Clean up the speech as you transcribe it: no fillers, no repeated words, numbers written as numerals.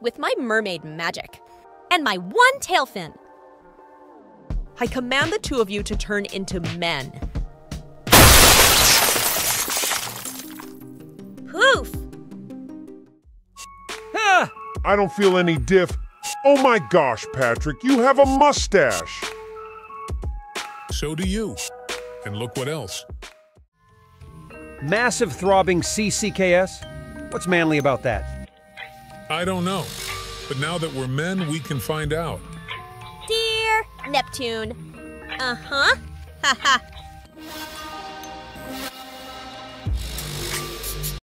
With my mermaid magic and my one tail fin, I command the two of you to turn into men. Poof! Ah, I don't feel any diff. Oh my gosh, Patrick, you have a mustache. So do you. And look what else. Massive throbbing CCKS? What's manly about that? I don't know. But now that we're men, we can find out. Dear Neptune. Uh-huh. Ha ha.